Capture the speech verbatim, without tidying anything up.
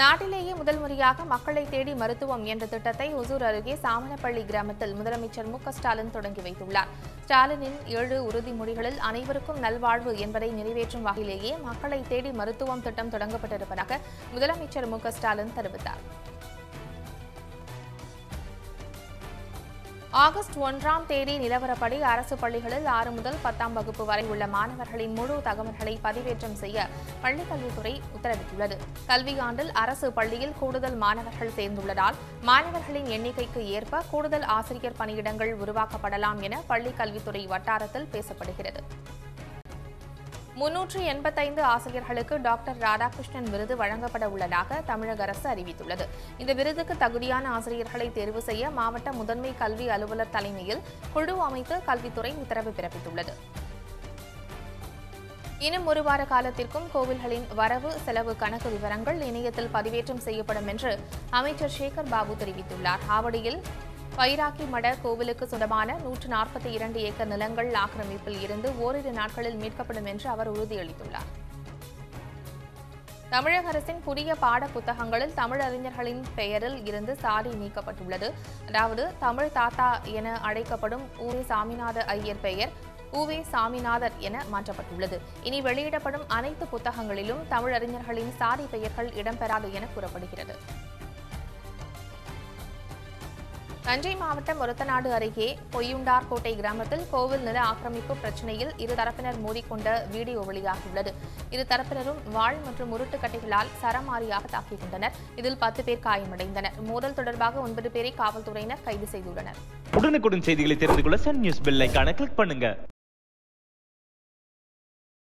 நாட்டிலேயே முதல் முறையாக மக்களை தேடி மருத்துவம் என்ற திட்டத்தை ஒசூர் அருகே சாமனப்பள்ளி கிராமத்தில் முதலமைச்சர் மு க ஸ்டாலின் தொடங்கி வைத்துள்ளார். ஸ்டாலினின் ஏழு உறுதிமொழிகளில் அனைவருக்கும் நல்வாழ்வு என்பதை நிறைவேற்றும் வகையிலேயே மக்களை தேடி மருத்துவம் திட்டம் தொடங்கப்பட்டிருப்பதாக முதலமைச்சர் மு க ஸ்டாலின் தெரிவித்தார். ஆகஸ்ட் ஒன்றாம் தேதி நிலவரப்படி அரசு பள்ளிகளில் ஆறு முதல் பத்தாம் வகுப்பு வரை உள்ள மாணவர்களின் முழு தகவல்களை பதிவேற்றம் செய்ய பள்ளிக்கல்வித்துறை உத்தரவிட்டுள்ளது. கல்வியாண்டில் அரசு பள்ளியில் கூடுதல் மாணவர்கள் சேர்ந்துள்ளதால் மாணவர்களின் எண்ணிக்கைக்கு ஏற்ப கூடுதல் ஆசிரியர் பணியிடங்கள் உருவாக்கப்படலாம் என பள்ளிக்கல்வித்துறை வட்டாரத்தில் பேசப்படுகிறது. முன்னூற்று எண்பத்தைந்து ஆசிரியர்களுக்கு டாக்டர் ராதாகிருஷ்ணன் விருது வழங்கப்பட உள்ளதாக தமிழக அரசு அறிவித்துள்ளது. இந்த விருதுக்கு தகுதியான ஆசிரியர்களை தேர்வு செய்ய மாவட்ட முதன்மை கல்வி அலுவலர் தலைமையில் குழு அமைத்து கல்வித்துறை உத்தரவு பிறப்பித்துள்ளது. இன்னும் ஒரு வார காலத்திற்கும் கோவில்களின் வரவு செலவு கணக்கு விவரங்கள் இணையத்தில் பதிவேற்றம் செய்யப்படும் என்று அமைச்சர் சேகர் பாபு தெரிவித்துள்ளார். ஆவடியில் பைராக்கி மட கோவிலுக்கு சொந்தமான நூற்று நாற்பத்தி இரண்டு ஏக்கர் நிலங்கள் ஆக்கிரமிப்பில் இருந்து ஓரிரு நாட்களில் மீட்கப்படும் என்று அவர் உறுதியளித்துள்ளார். தமிழக அரசின் புதிய பாட புத்தகங்களில் தமிழறிஞர்களின் பெயரில் இருந்து சாதி நீக்கப்பட்டுள்ளது. அதாவது தமிழ் தாத்தா என அழைக்கப்படும் உ வே சாமிநாத ஐயர் பெயர் உ வே சாமிநாதர் என மாற்றப்பட்டுள்ளது. இனி வெளியிடப்படும் அனைத்து புத்தகங்களிலும் தமிழறிஞர்களின் சாதி பெயர்கள் இடம்பெறாது என கூறப்படுகிறது. தஞ்சை மாவட்டம் ஒரத்தநாடு அருகே பொய்யுண்டார்கோட்டை கிராமத்தில் கோவில் நில ஆக்கிரமிப்பு பிரச்சினையில் இருதரப்பினர் மோதிக்கொண்ட வீடியோ வெளியாகியுள்ளது. இருதரப்பினரும் வாள் மற்றும் உருட்டுக்கட்டைகளால் சரமாரியாக தாக்கிக் கொண்டனர். இதில் பத்து பேர் காயமடைந்தனர். மோதல் தொடர்பாக ஒன்பது பேரை காவல்துறையினர் கைது செய்துள்ளனர். உடனுக்குடன் செய்திகளை தெரிந்து கொள்ள சன் நியூஸ் பெல் ஐகானை கிளிக் பண்ணுங்க.